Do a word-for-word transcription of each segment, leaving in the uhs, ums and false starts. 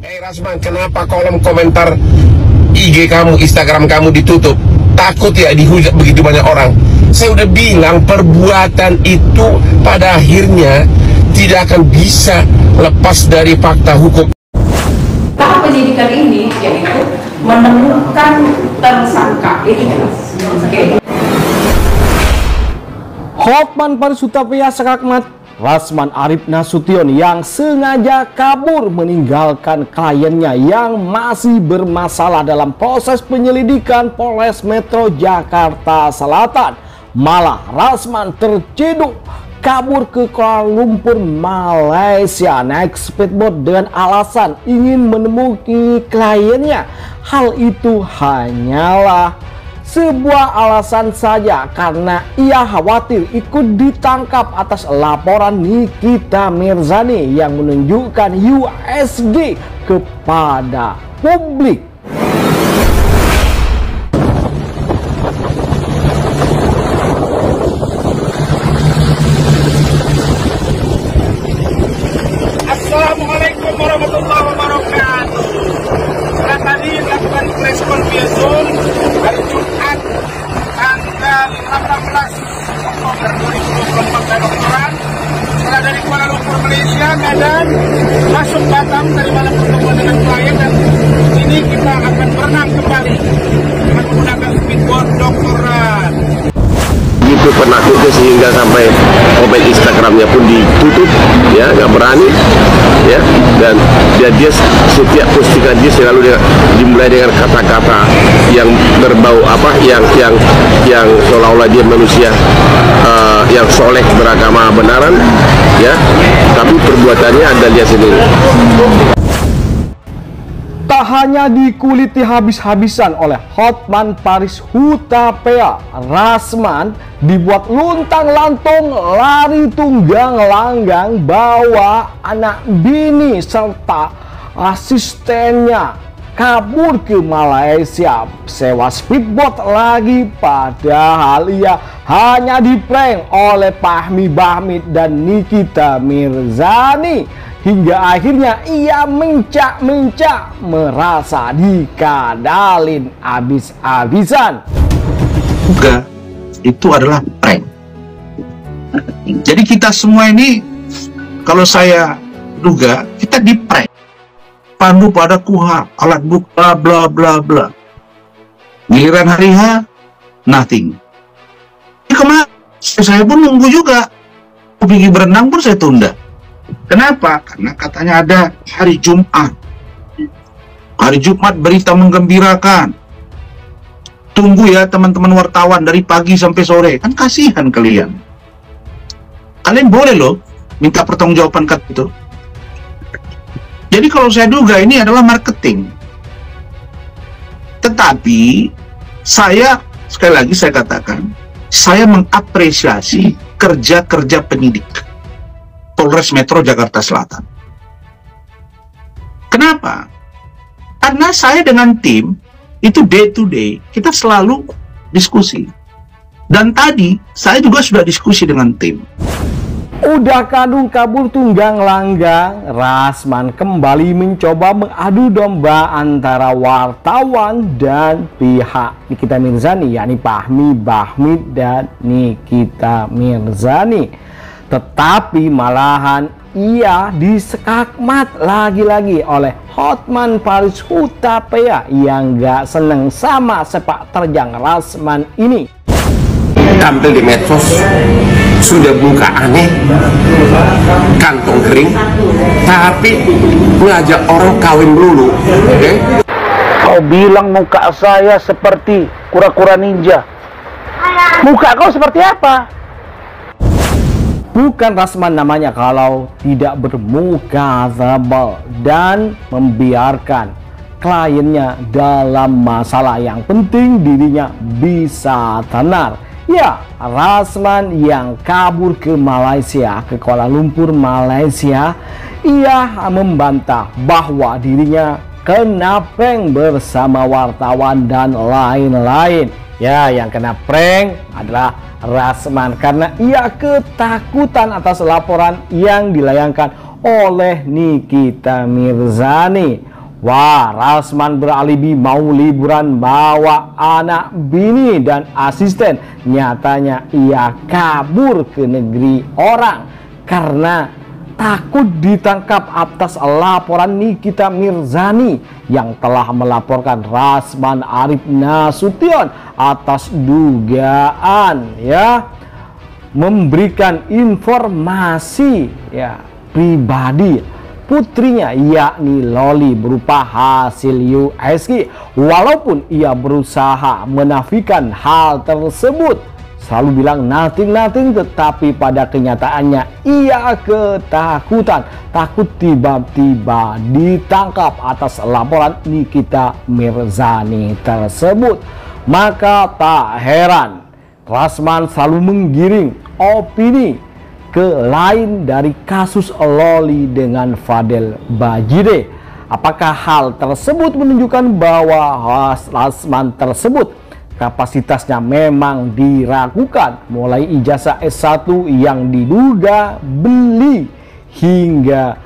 Hey Razman, kenapa kolom komentar I G kamu, Instagram kamu ditutup? Takut ya dihujat begitu banyak orang? Saya udah bilang perbuatan itu pada akhirnya tidak akan bisa lepas dari fakta hukum. Tahap penyidikan ini yaitu menemukan tersangka. Itu jelas. Oke. Hotman Paris Hutapea sekakmat Razman Arif Nasution yang sengaja kabur meninggalkan kliennya yang masih bermasalah dalam proses penyelidikan Polres Metro Jakarta Selatan. Malah Razman terciduk kabur ke Kuala Lumpur, Malaysia naik speedboat dengan alasan ingin menemui kliennya. Hal itu hanyalah sebuah alasan saja karena ia khawatir ikut ditangkap atas laporan Nikita Mirzani yang menunjukkan U S G kepada publik. Assalamualaikum warahmatullahi wabarakatuh. Saya tadi lakukan press conference enam belas Oktober dua ribu dua puluh empat laporan setelah dari Kuala Lumpur Malaysia dan masuk Batam dari malam pertemuan dengan klien, dan ini kita akan berenang kembali dengan menggunakan speedboat doktoran. Itu penakutnya sehingga sampai komen Instagramnya pun ditutup, ya nggak berani, ya dan dia, dia setiap postingan dia selalu dia, dimulai dengan kata-kata yang berbau apa, yang yang yang seolah-olah dia manusia uh, yang soleh beragama benaran, ya tapi perbuatannya Anda lihat sendiri. Tak hanya dikuliti habis-habisan oleh Hotman Paris Hutapea, Razman dibuat luntang-lantung lari tunggang-langgang bawa anak bini serta asistennya kabur ke Malaysia sewa speedboat lagi, padahal ia hanya diprank oleh Fahmi Bahmid dan Nikita Mirzani. Hingga akhirnya ia mencak-mencak merasa dikadalin abis-abisan. Juga itu adalah prank. Jadi kita semua ini, kalau saya duga, kita di prank. Pandu pada kuhab, alat bukti, bla bla bla bla. Giliran hari H, nothing. Jadi kemarin saya pun nunggu juga. Pergi berenang pun saya tunda. Kenapa? Karena katanya ada hari Jumat. Hari Jumat berita menggembirakan. Tunggu ya teman-teman wartawan dari pagi sampai sore. Kan kasihan kalian. Kalian boleh loh minta pertanggungjawaban kat itu. Jadi kalau saya duga ini adalah marketing. Tetapi saya, sekali lagi saya katakan, saya mengapresiasi kerja-kerja penyidik Polres Metro Jakarta Selatan. Kenapa? Karena saya dengan tim itu day to day kita selalu diskusi. Dan tadi saya juga sudah diskusi dengan tim. Udah kadung kabur tunggang langgang, Razman kembali mencoba mengadu domba antara wartawan dan pihak Nikita Mirzani, yakni Fahmi Bahmid dan Nikita Mirzani. Tetapi malahan ia disekakmat lagi-lagi oleh Hotman Paris Hutapea yang gak seneng sama sepak terjang Razman ini. Tampil di medsos sudah buka aneh, kantong kering, tapi mengajak orang kawin melulu. Okay? Kau bilang muka saya seperti kura-kura ninja. Muka kau seperti apa? Bukan Razman namanya kalau tidak bermuka tebal dan membiarkan kliennya dalam masalah. Yang penting dirinya bisa tenar. Ya, Razman yang kabur ke Malaysia, ke Kuala Lumpur, Malaysia, ia membantah bahwa dirinya kena prank bersama wartawan dan lain-lain. Ya, yang kena prank adalah Razman karena ia ketakutan atas laporan yang dilayangkan oleh Nikita Mirzani. Wah, Razman beralibi mau liburan bawa anak bini dan asisten. Nyatanya ia kabur ke negeri orang karena takut ditangkap atas laporan Nikita Mirzani yang telah melaporkan Razman Arif Nasution atas dugaan ya memberikan informasi ya pribadi putrinya yakni Lolly berupa hasil U S G. Walaupun ia berusaha menafikan hal tersebut, selalu bilang nothing-nothing, tetapi pada kenyataannya ia ketakutan, takut tiba-tiba ditangkap atas laporan Nikita Mirzani tersebut. Maka tak heran Razman selalu menggiring opini ke lain dari kasus Lolly dengan Fadel Bajide. Apakah hal tersebut menunjukkan bahwa Razman tersebut kapasitasnya memang diragukan, mulai ijazah S satu yang diduga beli hingga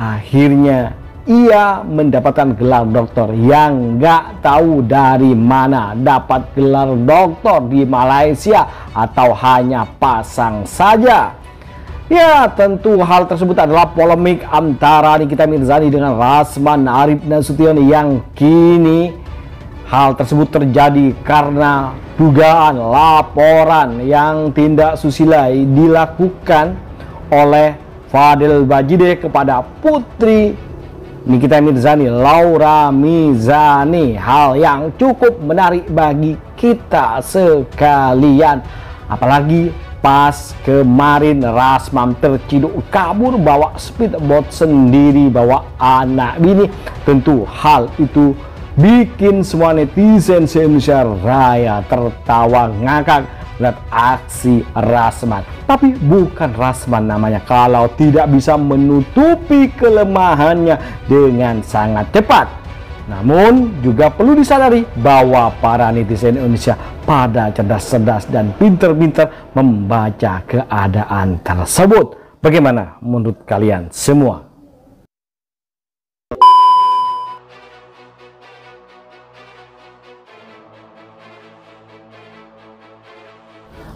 akhirnya ia mendapatkan gelar doktor yang nggak tahu dari mana dapat gelar doktor, di Malaysia atau hanya pasang saja. Ya, tentu hal tersebut adalah polemik antara Nikita Mirzani dengan Razman Arif Nasution yang kini hal tersebut terjadi karena dugaan laporan yang tindak susila dilakukan oleh Fadel Bajide kepada putri Nikita Mirzani, Laura Mizani. Hal yang cukup menarik bagi kita sekalian. Apalagi pas kemarin Razman terciduk kabur bawa speedboat sendiri, bawa anak bini. Tentu hal itu bikin semua netizen se-Indonesia Raya tertawa ngakak lihat aksi Razman. Tapi bukan Razman namanya kalau tidak bisa menutupi kelemahannya dengan sangat cepat. Namun juga perlu disadari bahwa para netizen Indonesia pada cerdas-cerdas dan pinter-pinter membaca keadaan tersebut. Bagaimana menurut kalian semua?